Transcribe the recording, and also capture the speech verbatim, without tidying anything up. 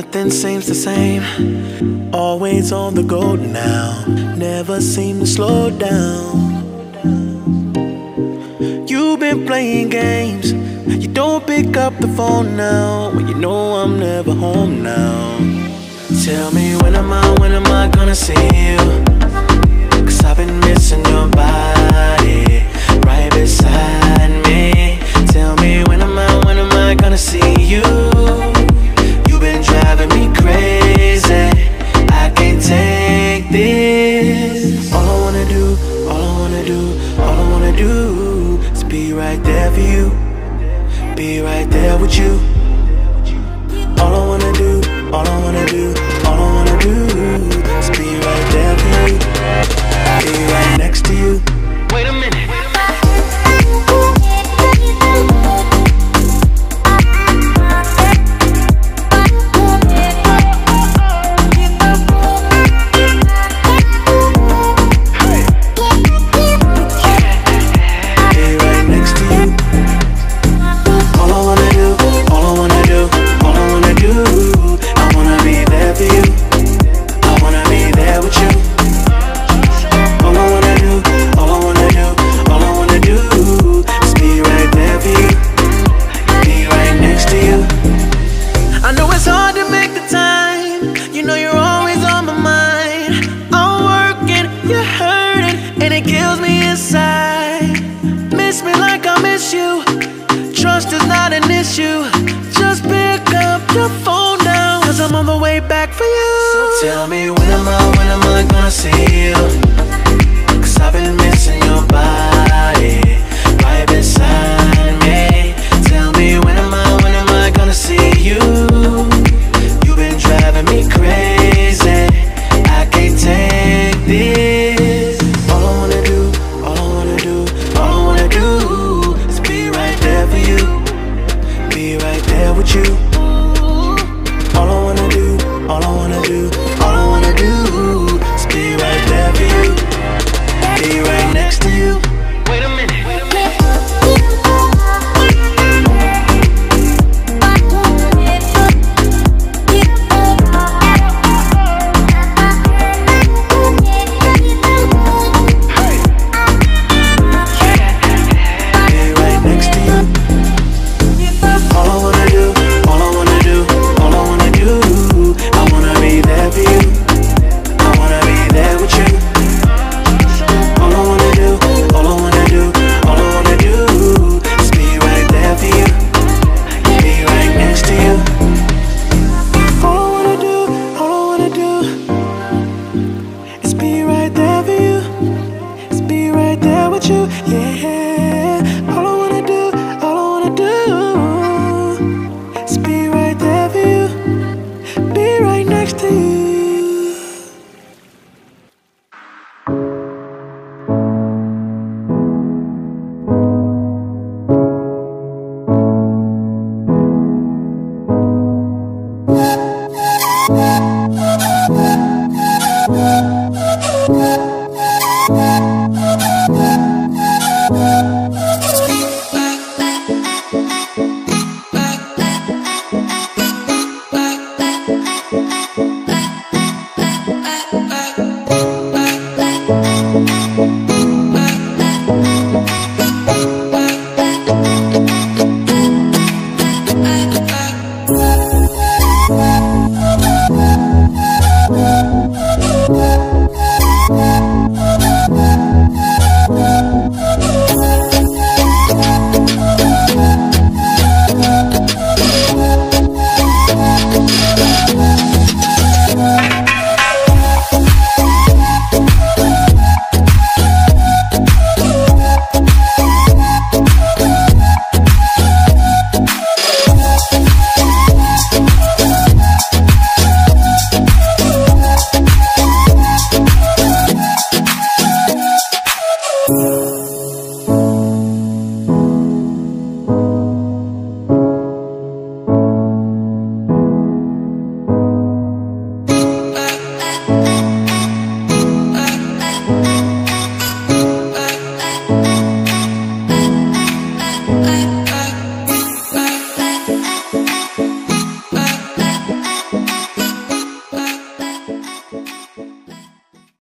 Nothing seems the same, always on the go now, never seem to slow down. You've been playing games, you don't pick up the phone now, well you know I'm never home now. Tell me when am I, when am I gonna see you, cause I've been missing your body, right beside me. Tell me when am I, when am I gonna see you, you've been driving me crazy, I can't take this. All I wanna do, all I wanna do, all I wanna do is be right there for you, be right there with you. All I wanna do, all I wanna do, all I wanna do is be right there for you, be right next to you. Wait a minute. See you.